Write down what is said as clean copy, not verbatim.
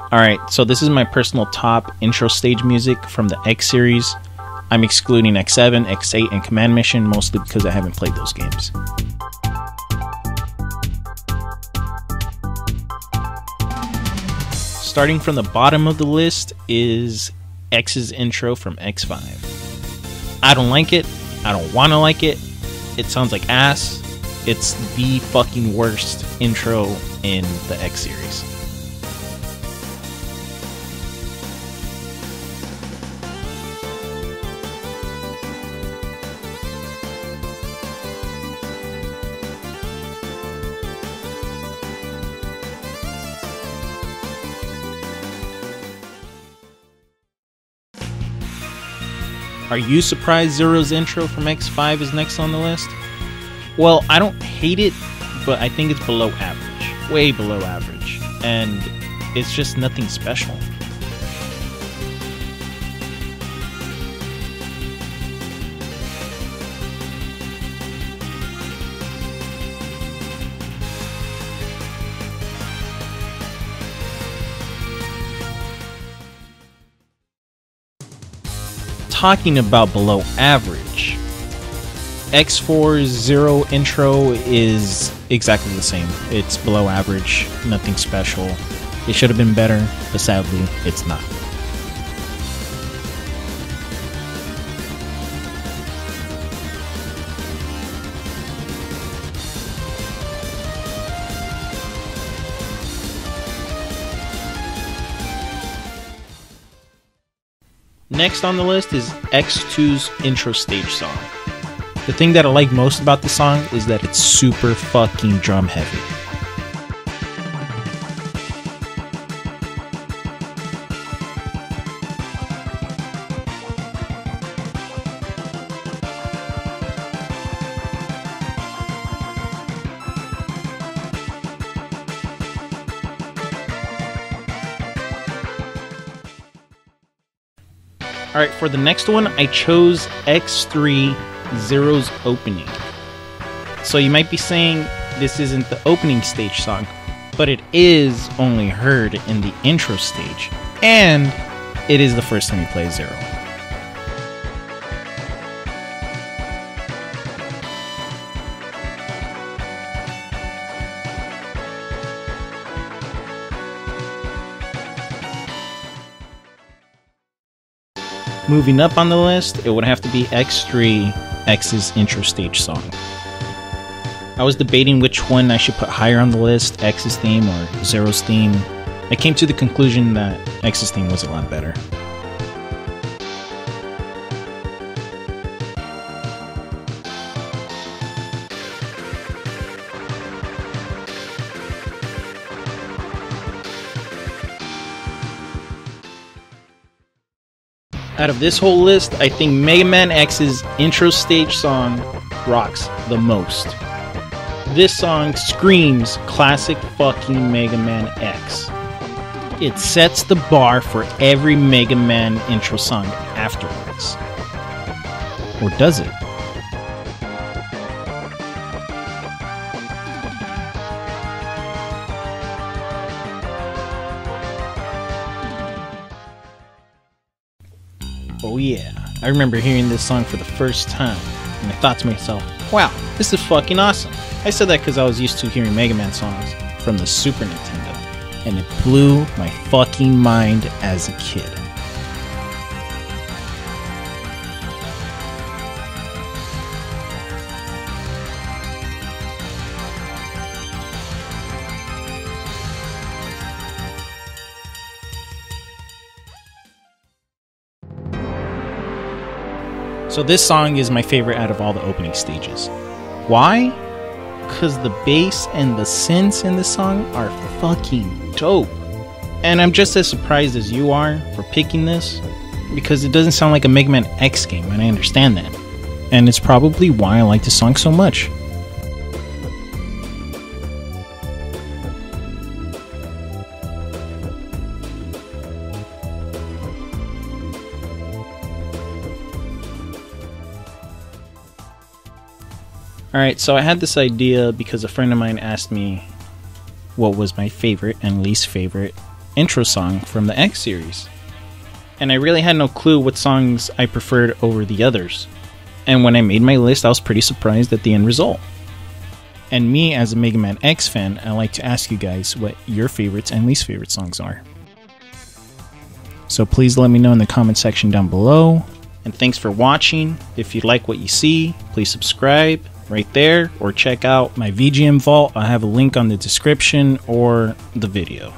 Alright, so this is my personal top intro stage music from the X series. I'm excluding X7, X8, and Command Mission, mostly because I haven't played those games. Starting from the bottom of the list is X's intro from X5. I don't like it. I don't want to like it. It sounds like ass. It's the fucking worst intro in the X series. Are you surprised Zero's intro from X5 is next on the list? Well, I don't hate it, but I think it's below average. Way below average. And it's just nothing special. Talking about below average, X40 intro is exactly the same. It's below average, nothing special. It should have been better, but sadly, it's not. Next on the list is X2's intro stage song. The thing that I like most about the song is that it's super fucking drum heavy. Alright, for the next one, I chose X3 Zero's opening. So you might be saying this isn't the opening stage song, but it is only heard in the intro stage, and it is the first time you play Zero. Moving up on the list, it would have to be X3, X's intro stage song. I was debating which one I should put higher on the list, X's theme or Zero's theme. I came to the conclusion that X's theme was a lot better. Out of this whole list, I think Mega Man X's intro stage song rocks the most. This song screams classic fucking Mega Man X. It sets the bar for every Mega Man intro song afterwards. Or does it? Oh yeah, I remember hearing this song for the first time, and I thought to myself, wow, this is fucking awesome. I said that because I was used to hearing Mega Man songs from the Super Nintendo, and it blew my fucking mind as a kid. So this song is my favorite out of all the opening stages. Why? Because the bass and the synths in this song are fucking dope. And I'm just as surprised as you are for picking this, because it doesn't sound like a Mega Man X game, and I understand that. And it's probably why I like this song so much. Alright, so I had this idea because a friend of mine asked me what was my favorite and least favorite intro song from the X series. And I really had no clue what songs I preferred over the others. And when I made my list, I was pretty surprised at the end result. And me, as a Mega Man X fan, I like to ask you guys what your favorites and least favorite songs are. So please let me know in the comment section down below. And thanks for watching. If you like what you see, please subscribe right there or check out my VGM vault. I have a link on the description or the video.